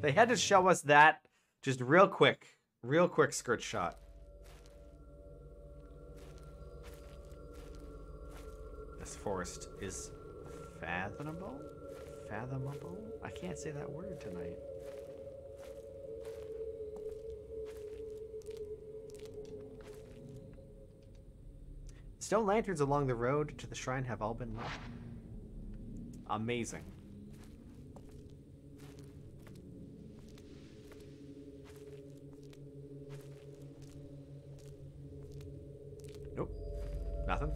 They had to show us that just real quick skirt shot. This forest is fathomable? Fathomable? I can't say that word tonight. Stone lanterns along the road to the shrine have all been lit. Amazing. Nope. Nothing.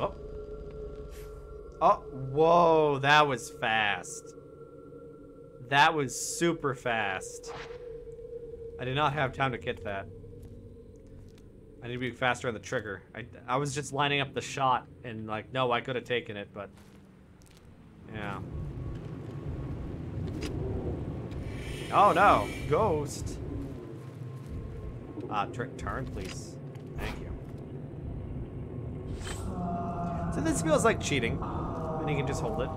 Oh. Oh, whoa, that was fast. That was super fast. I did not have time to get that. I need to be faster on the trigger. I was just lining up the shot and like, no, I could have taken it, but yeah. Oh no, ghost. Turn, please. Thank you. So this feels like cheating. Then you can just hold it.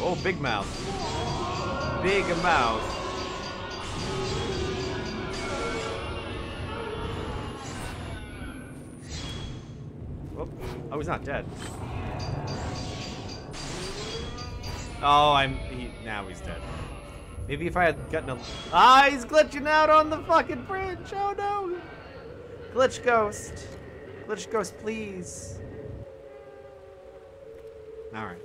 Oh, big mouth. Big mouth. Oh, he's not dead. Oh, now he's dead. Maybe if I had gotten a... Ah, he's glitching out on the fucking bridge. Oh, no. Glitch ghost. Glitch ghost, please. All right.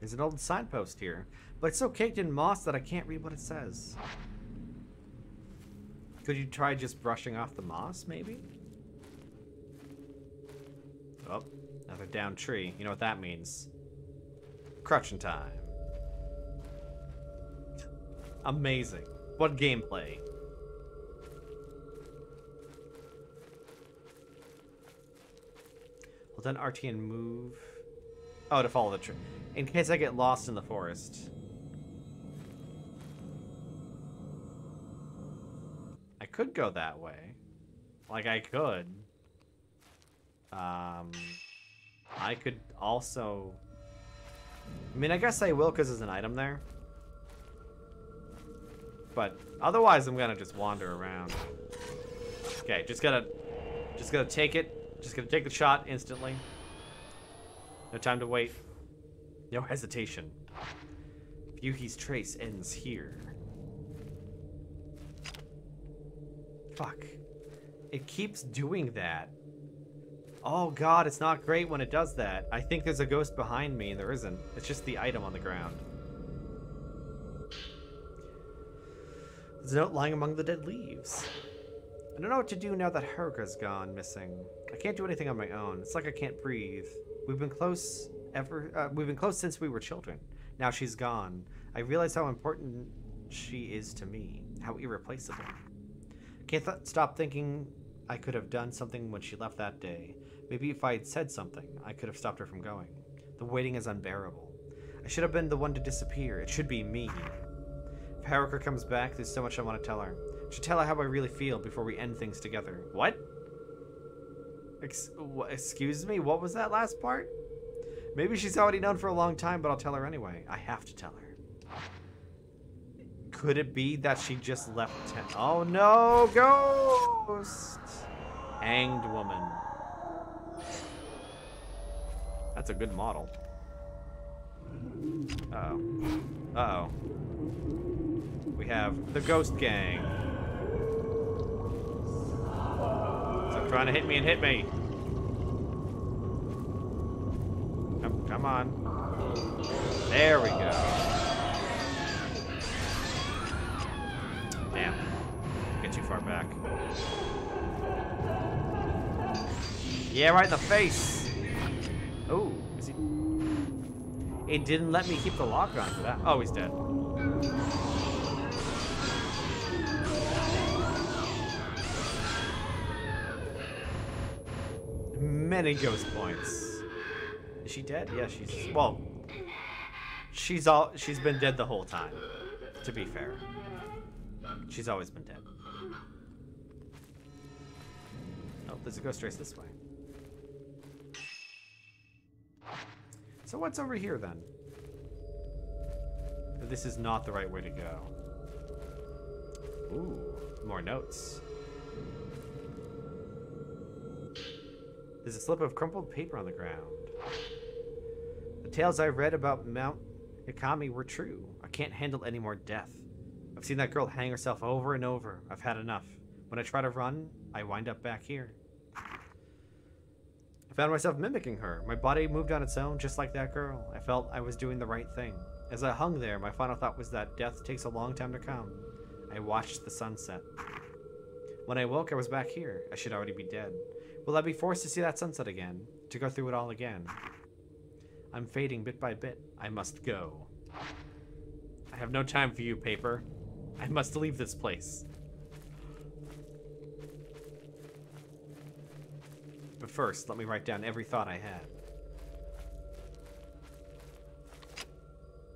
There's an old signpost here, but it's so caked in moss that I can't read what it says. Could you try just brushing off the moss, maybe? Oh, another down tree. You know what that means. Crutching time. Amazing. What gameplay. Well then, RT and move. Oh, to follow the tree. In case I get lost in the forest. Could go that way, like I could. I could also. I mean, I guess I will because there's an item there. But otherwise, I'm gonna just wander around. Okay, just gotta take it. Just gotta take the shot instantly. No time to wait. No hesitation. Yuki's trace ends here. Fuck. It keeps doing that. Oh god, it's not great when it does that. I think there's a ghost behind me and there isn't. It's just the item on the ground. There's a note lying among the dead leaves. I don't know what to do now that Haruka's gone missing. I can't do anything on my own. It's like I can't breathe. We've been close since we were children. Now she's gone. I realize how important she is to me. How irreplaceable. Can't stop thinking I could have done something when she left that day. Maybe if I had said something, I could have stopped her from going. The waiting is unbearable. I should have been the one to disappear. It should be me. If Haruka comes back, there's so much I want to tell her. I should tell her how I really feel before we end things together. What? Excuse me? What was that last part? Maybe she's already known for a long time, but I'll tell her anyway. I have to tell her. Could it be that she just left town? Oh no, ghost! Hanged woman. That's a good model. Uh-oh. Uh-oh. We have the ghost gang. Stop trying to hit me and hit me. Come on. There we go. Damn. Get too far back. Yeah, right in the face. Oh, is he? It didn't let me keep the lock on for that. Oh, he's dead. Many ghost points. Is she dead? Yeah, she's. Well, she's been dead the whole time. To be fair. She's always been dead. Does it go straight this way? So what's over here then? This is not the right way to go. Ooh, more notes. There's a slip of crumpled paper on the ground. The tales I read about Mount Hikami were true. I can't handle any more death. I've seen that girl hang herself over and over. I've had enough. When I try to run, I wind up back here. I found myself mimicking her. My body moved on its own, just like that girl. I felt I was doing the right thing. As I hung there, my final thought was that death takes a long time to come. I watched the sunset. When I woke, I was back here. I should already be dead. Will I be forced to see that sunset again? To go through it all again? I'm fading bit by bit. I must go. I have no time for you, paper. I must leave this place. But first, let me write down every thought I had.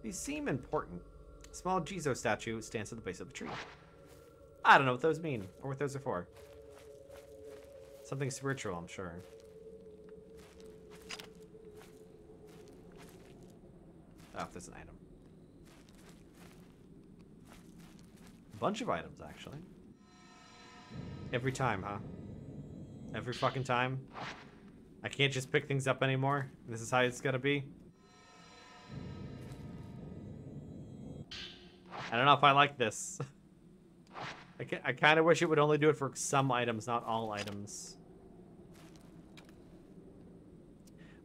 These seem important. A small Jizo statue stands at the base of the tree. I don't know what those mean, or what those are for. Something spiritual, I'm sure. Oh, there's an item. A bunch of items, actually. Every time, huh? Every fucking time? I can't just pick things up anymore? This is how it's gotta be? I don't know if I like this. I kind of wish it would only do it for some items, not all items.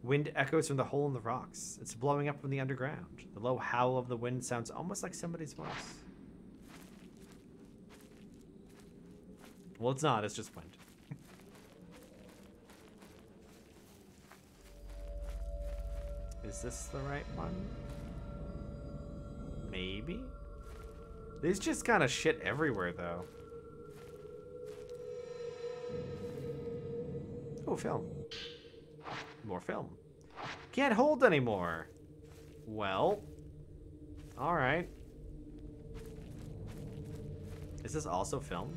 Wind echoes from the hole in the rocks. It's blowing up from the underground. The low howl of the wind sounds almost like somebody's voice. Well, it's not. It's just wind. Is this the right one? Maybe? There's just kind of shit everywhere, though. Oh, film. More film. Can't hold anymore. Well. Alright. Is this also film?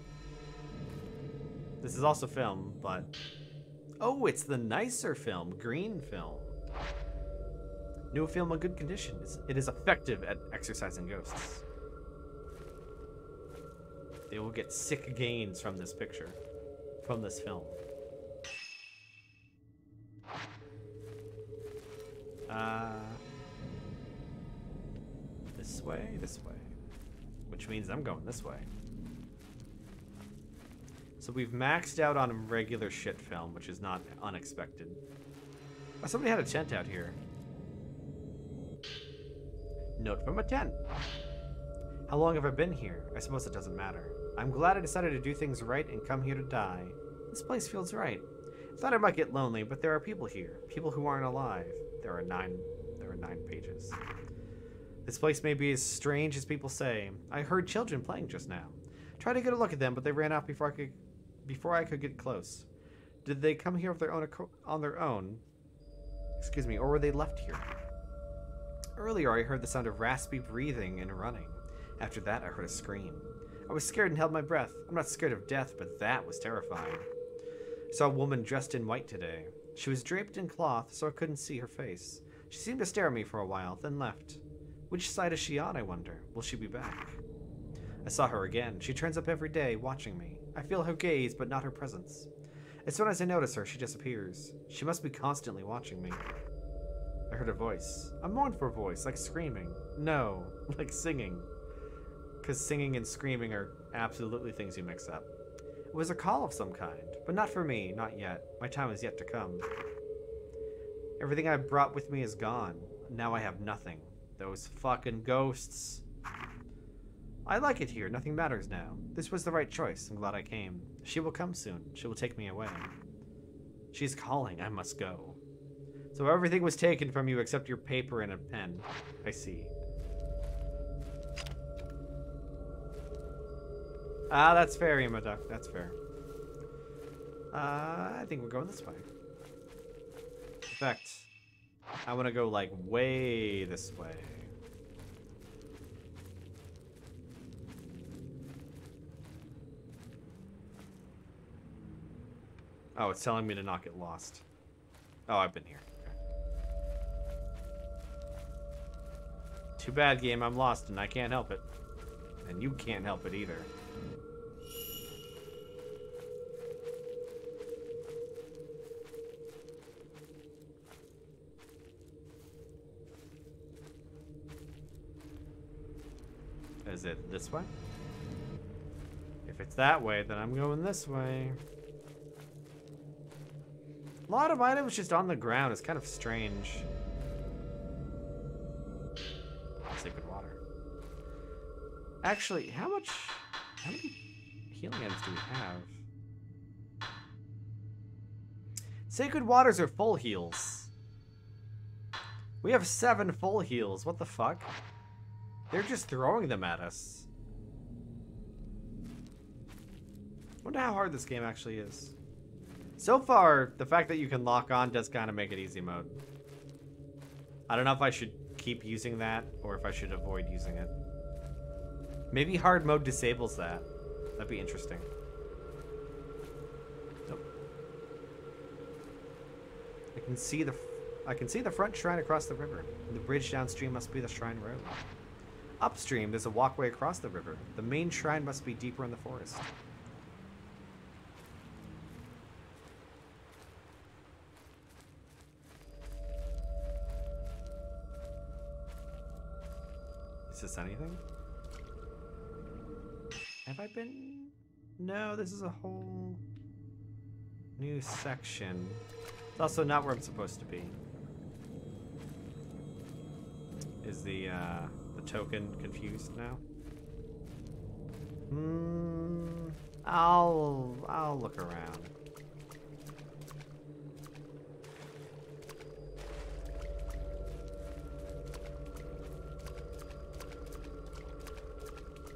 This is also film, but... Oh, it's the nicer film. Green film. New film in good condition. It is effective at exorcising ghosts. They will get sick gains from this picture. From this film. This way. Which means I'm going this way. So we've maxed out on regular shit film, which is not unexpected. Oh, somebody had a tent out here. Note from a tent. How long have I been here? I suppose it doesn't matter. I'm glad I decided to do things right and come here to die. This place feels right. I thought I might get lonely, but there are people here. People who aren't alive. There are nine pages. This place may be as strange as people say. I heard children playing just now. Tried to get a look at them, but they ran off before I could get close. Did they come here of their own Excuse me, or were they left here? Earlier, I heard the sound of raspy breathing and running. After that, I heard a scream. I was scared and held my breath. I'm not scared of death, but that was terrifying. I saw a woman dressed in white today. She was draped in cloth, so I couldn't see her face. She seemed to stare at me for a while, then left. Which side is she on, I wonder? Will she be back? I saw her again. She turns up every day, watching me. I feel her gaze, but not her presence. As soon as I notice her, she disappears. She must be constantly watching me. I heard a voice. A mournful voice, like screaming. No, like singing. Because singing and screaming are absolutely things you mix up. It was a call of some kind, but not for me, not yet. My time is yet to come. Everything I brought with me is gone. Now I have nothing. Those fucking ghosts. I like it here. Nothing matters now. This was the right choice. I'm glad I came. She will come soon. She will take me away. She's calling. I must go. So everything was taken from you except your paper and a pen. I see. Ah, that's fair, Yamaduck. That's fair. I think we're going this way. In fact, I want to go, like, way this way. Oh, it's telling me to not get lost. Oh, I've been here. Okay. Too bad, game. I'm lost and I can't help it. And you can't help it either. Is it this way? If it's that way, then I'm going this way. A lot of items just on the ground. It's kind of strange. Sacred water. Actually, how many healing items do we have? Sacred waters are full heals. We have 7 full heals. What the fuck? They're just throwing them at us. Wonder how hard this game actually is. So far, the fact that you can lock on does kind of make it easy mode. I don't know if I should keep using that or if I should avoid using it. Maybe hard mode disables that. That'd be interesting. Nope. I can see the front shrine across the river. The bridge downstream must be the shrine road. Upstream, there's a walkway across the river. The main shrine must be deeper in the forest. Is this anything? Have I been? No, this is a whole new section. It's also not where I'm supposed to be. Is the token confused now? I'll look around.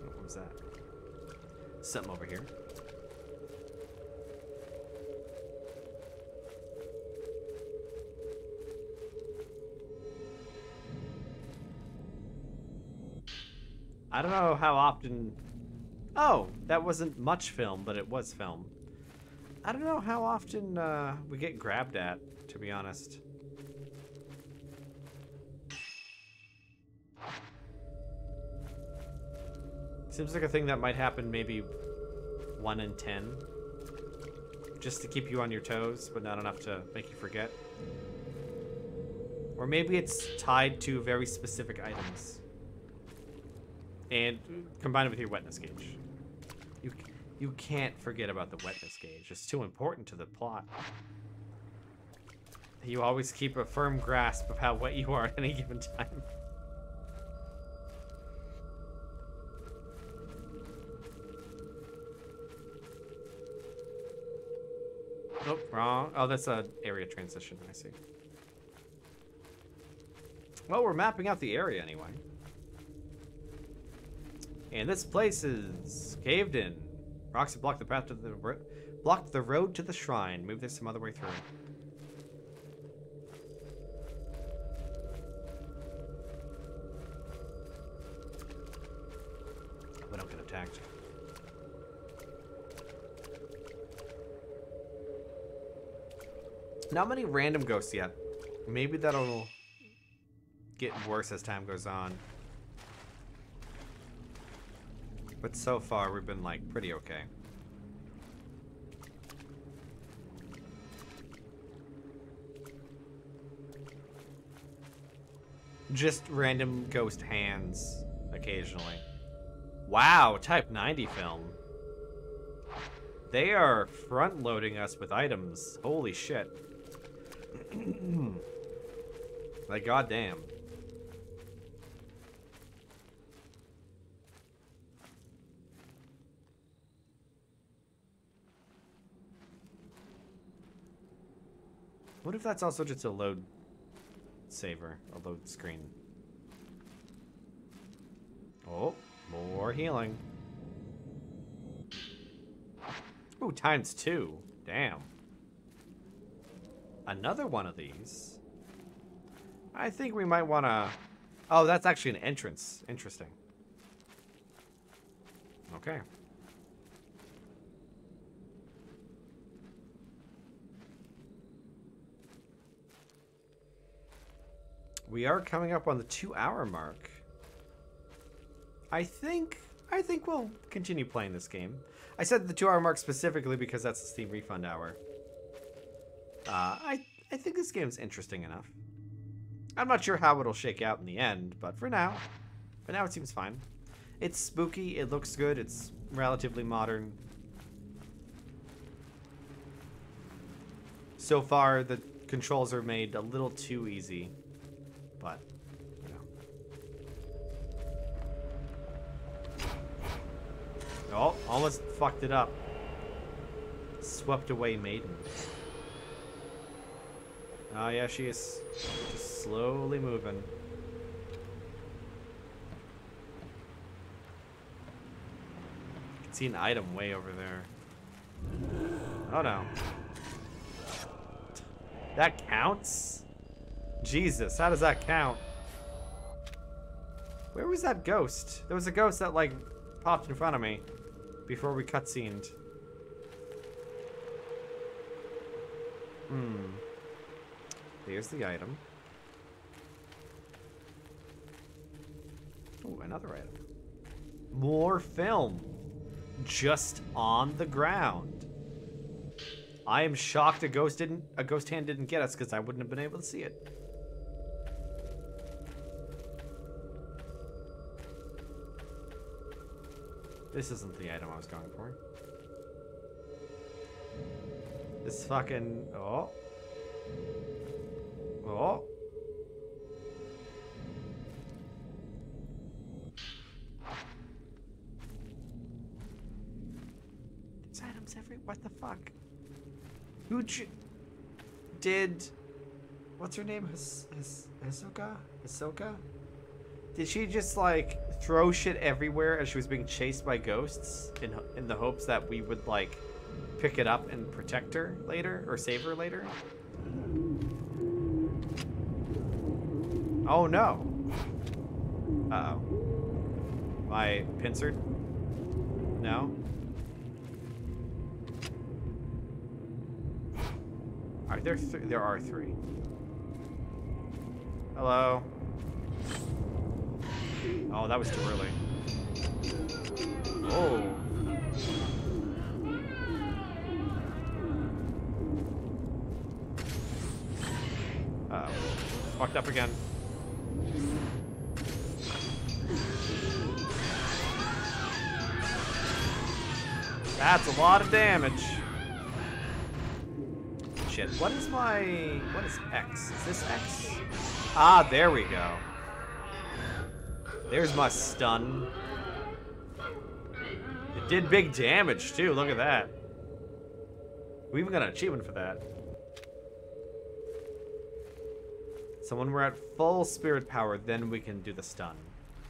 What was that? Something over here. I don't know how often... Oh, that wasn't much film, but it was film. I don't know how often we get grabbed at, to be honest. Seems like a thing that might happen maybe 1 in 10. Just to keep you on your toes, but not enough to make you forget. Or maybe it's tied to very specific items. And combine it with your wetness gauge. You can't forget about the wetness gauge. It's too important to the plot. You always keep a firm grasp of how wet you are at any given time. Oh, wrong. Oh, that's an area transition. I see. Well, we're mapping out the area anyway. And this place is caved in. Rocks have blocked the path to the road to the shrine. Move this some other way through. We don't get attacked. Not many random ghosts yet. Maybe that'll get worse as time goes on. But so far, we've been, like, pretty okay. Just random ghost hands occasionally. Wow, Type 90 film. They are front-loading us with items. Holy shit. Like, goddamn. What if that's also just a load saver, a load screen? Oh, more healing. Ooh, ×2. Damn. Another one of these. I think we might want to... Oh, that's actually an entrance. Interesting. Okay. We are coming up on the 2-hour mark. I think we'll continue playing this game. I said the 2-hour mark specifically because that's the Steam refund hour. I think this game's interesting enough. I'm not sure how it'll shake out in the end, but for now it seems fine. It's spooky, it looks good, it's relatively modern. So far, the controls are made a little too easy, but, you know. Oh, almost fucked it up. Swept away Maiden. Oh yeah, she is just slowly moving. I can see an item way over there. Oh no. That counts? Jesus, how does that count? Where was that ghost? There was a ghost that like popped in front of me before we cutscened. Hmm. There's the item. Oh, another item. More film. Just on the ground. I am shocked a ghost hand didn't get us because I wouldn't have been able to see it. This isn't the item I was going for. This fucking oh. Oh. There's items every. What the fuck? Who did? What's her name? Hisoka? Hisoka? Did she just like throw shit everywhere as she was being chased by ghosts in the hopes that we would like pick it up and protect her later or save her later? Oh no. Uh-oh. Am I pincered? No. Are there there are three. Hello. Oh, that was too early. Oh. Uh-oh. Fucked up again. That's a lot of damage. Shit. What is X? Is this X? Ah, there we go. There's my stun. It did big damage too, look at that. We even got an achievement for that. So when we're at full spirit power, then we can do the stun.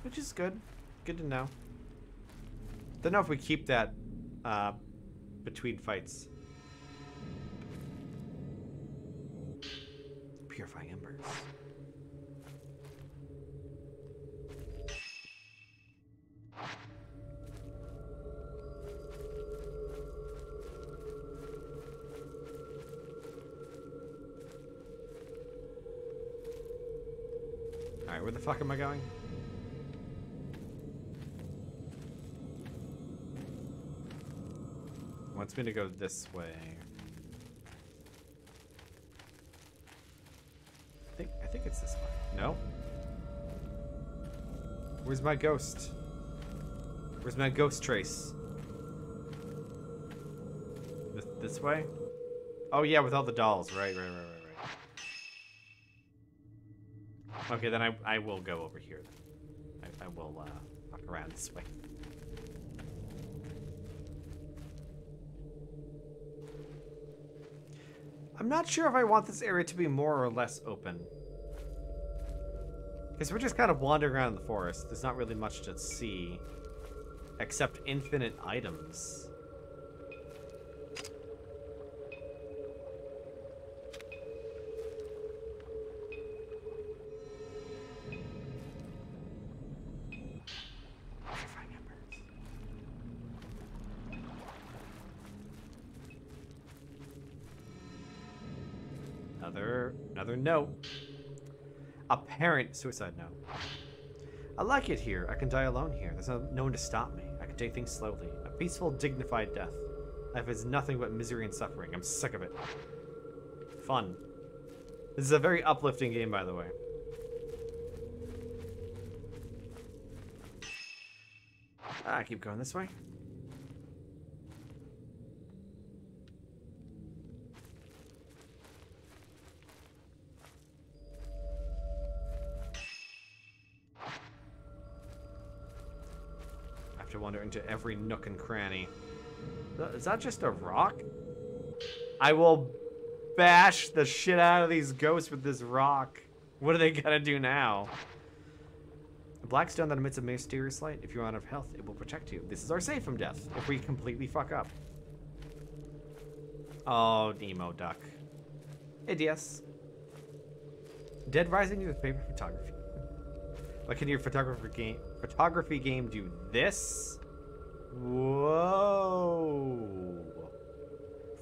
Which is good. Good to know. Don't know if we keep that between fights. Purifying embers. Alright, where the fuck am I going? Wants me to go this way. I think it's this one. No? Where's my ghost? Where's my ghost trace? This way? Oh yeah, with all the dolls. Right. Okay, then I will go over here. Then. I will walk around this way. I'm not sure if I want this area to be more or less open. Because we're just kind of wandering around in the forest. There's not really much to see. Except infinite items. Another note. Apparent suicide note. I like it here. I can die alone here. There's no one to stop me. I can take things slowly. A peaceful, dignified death. Life is nothing but misery and suffering. I'm sick of it. Fun. This is a very uplifting game, by the way. Ah, I keep going this way. Wander into every nook and cranny. Is that just a rock? I will bash the shit out of these ghosts with this rock. What are they gonna do now? A black stone that emits a mysterious light. If you're out of health, it will protect you. This is our save from death if we completely fuck up. Oh, Nemo duck. Hey, DS. Dead Rising with paper photography. What can your photography game do this? Whoa.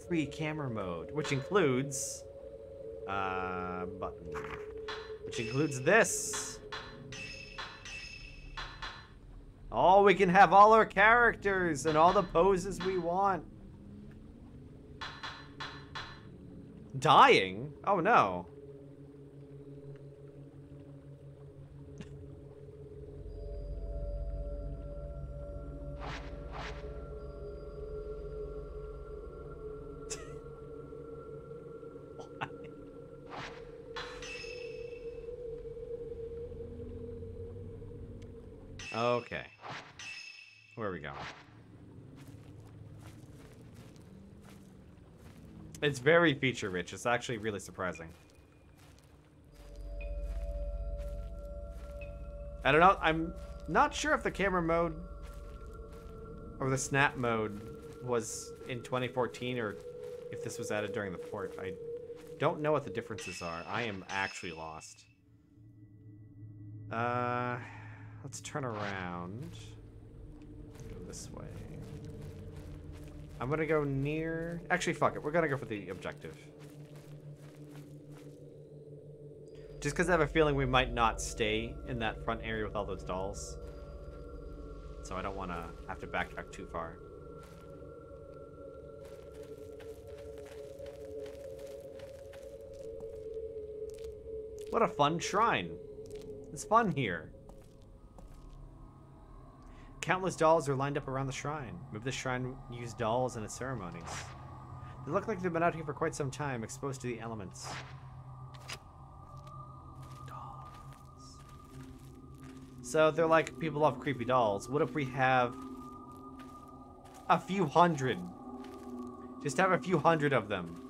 Free camera mode, which includes button. Which includes this. Oh, we can have all our characters and all the poses we want. Dying? Oh no. Okay. Where are we going? It's very feature rich. It's actually really surprising. I don't know. I'm not sure if the camera mode or the snap mode was in 2014 or if this was added during the port. I don't know what the differences are. I am actually lost. Let's turn around. Go this way. I'm gonna go near... Actually, fuck it. We're gonna go for the objective. Just because I have a feeling we might not stay in that front area with all those dolls. So I don't want to have to backtrack too far. What a fun shrine. It's fun here. Countless dolls are lined up around the shrine. Maybe the shrine used dolls in its ceremonies. They look like they've been out here for quite some time, exposed to the elements. Dolls. So they're like, people love creepy dolls. What if we have a few hundred? Just have a few hundred of them.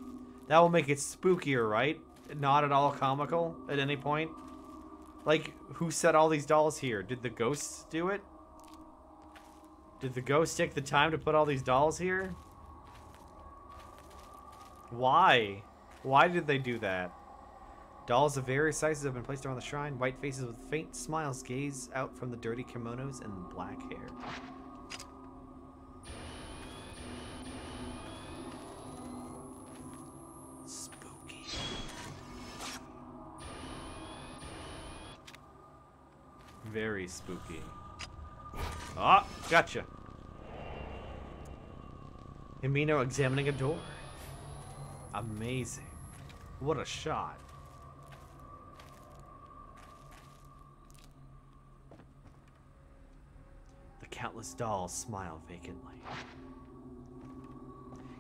That will make it spookier, right? Not at all comical at any point. Like, who set all these dolls here? Did the ghosts do it? Did the ghost take the time to put all these dolls here? Why? Why did they do that? Dolls of various sizes have been placed around the shrine. White faces with faint smiles gaze out from the dirty kimonos and black hair. Spooky. Very spooky. Ah, oh, gotcha. Himeno examining a door. Amazing. What a shot. The countless dolls smile vacantly.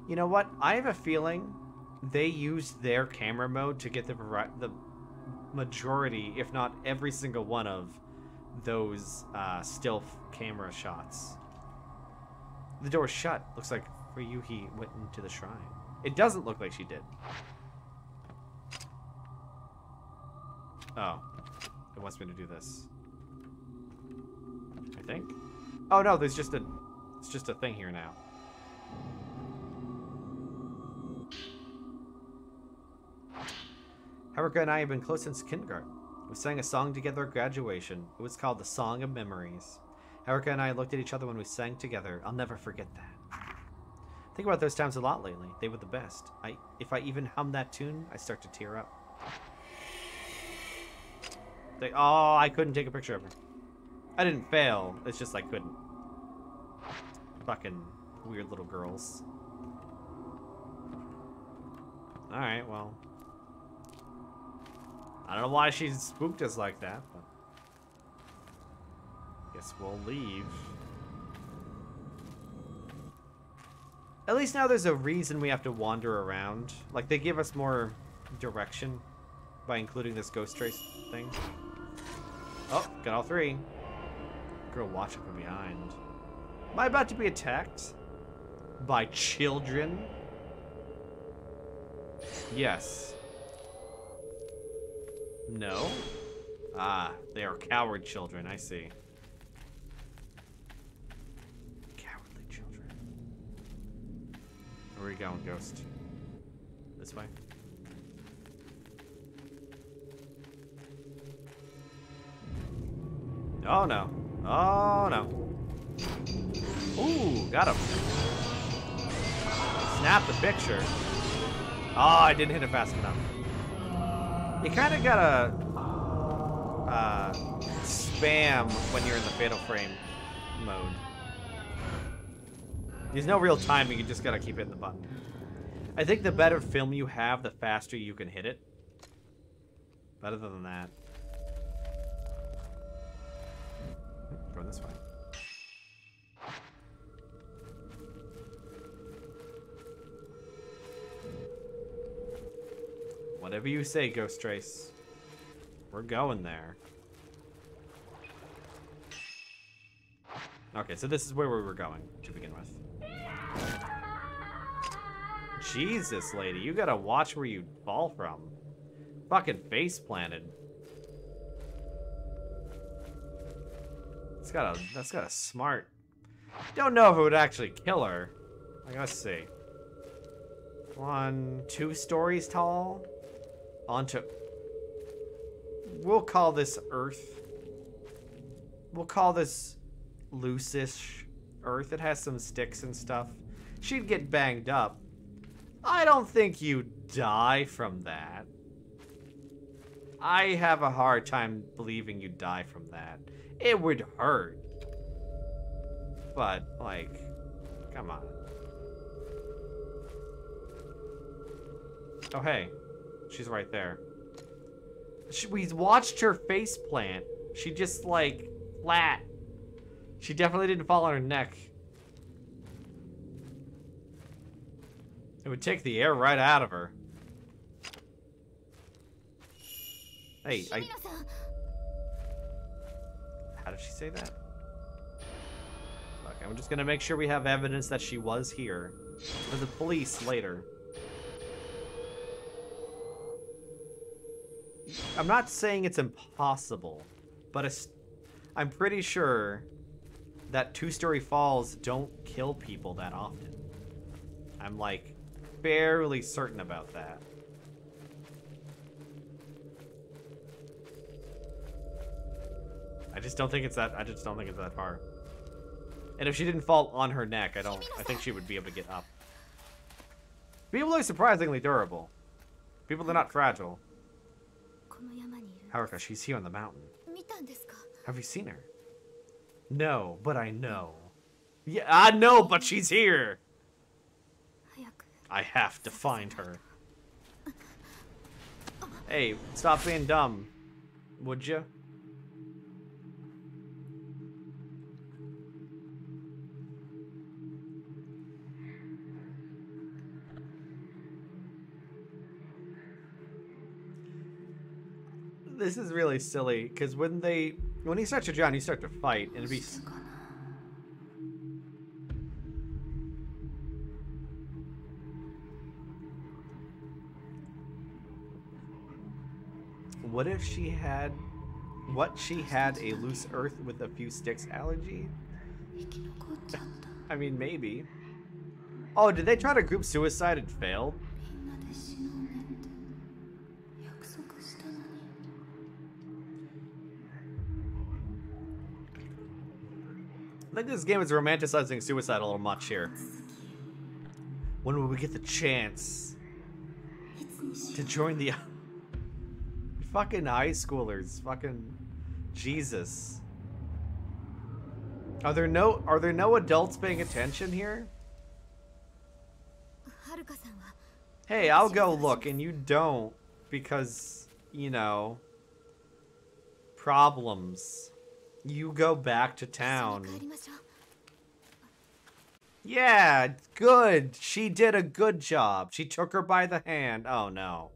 You know what? I have a feeling they used their camera mode to get the majority, if not every single one of those still camera shots. The door is shut. Looks like Ryuhi went into the shrine. It doesn't look like she did. Oh. It wants me to do this. I think. Oh no, there's just a... It's just a thing here now. Haruka and I have been close since kindergarten. We sang a song together at graduation. It was called The Song of Memories. Haruka and I looked at each other when we sang together. I'll never forget that. Think about those times a lot lately. They were the best. If I even hum that tune, I start to tear up. They, oh, I couldn't take a picture of her. I didn't fail. It's just I couldn't. Fucking weird little girls. Alright, well. I don't know why she spooked us like that, but... Guess we'll leave. At least now there's a reason we have to wander around. Like, they give us more direction by including this ghost trace thing. Oh, got all three. Girl, watch up from behind. Am I about to be attacked? By children? Yes. No? Ah, they are coward children, I see. Cowardly children. Where are we going, ghost? This way? Oh no. Oh no. Ooh, got him. Snap the picture. Oh, I didn't hit it fast enough. You kind of gotta spam when you're in the Fatal Frame mode. There's no real timing, you just gotta keep hitting the button. I think the better film you have, the faster you can hit it. But other than that. Going this way. Whatever you say, Ghost Trace. We're going there. Okay, so this is where we were going to begin with. Jesus, lady, you gotta watch where you fall from. Fucking face planted. It's got a, that's got a smart. Don't know if it would actually kill her. Like, let's see. 1, 2 stories tall. Onto, we'll call this Earth. We'll call this loose-ish Earth. It has some sticks and stuff. She'd get banged up. I don't think you die from that. I have a hard time believing you die from that. It would hurt. But, like, come on. Oh, hey. She's right there. We watched her face plant. She just, like, flat. She definitely didn't fall on her neck. It would take the air right out of her. Hey, I... How did she say that? Look, I'm just gonna make sure we have evidence that she was here. For the police later. I'm not saying it's impossible, but it's, I'm pretty sure that two-story falls don't kill people that often. I'm, like, barely certain about that. I just don't think it's that, I just don't think it's that far. And if she didn't fall on her neck, I don't, I think she would be able to get up. People are surprisingly durable. People are not fragile. Haruka, she's here on the mountain. Have you seen her? No, but I know. Yeah, I know, but she's here. I have to find her. Hey, stop being dumb, would you? This is really silly, because when they, when he starts to drown, you start to fight, and it'd be... What if she had, what she had a loose earth with a few sticks allergy? I mean, maybe. Oh, did they try to group suicide and fail? I think this game is romanticizing suicide a little much here. When will we get the chance to join the fucking high schoolers. Fucking Jesus. Are there no adults paying attention here? Hey, I'll go look and you don't because, you know, problems. You go back to town. Yeah, good. She did a good job. She took her by the hand. Oh no.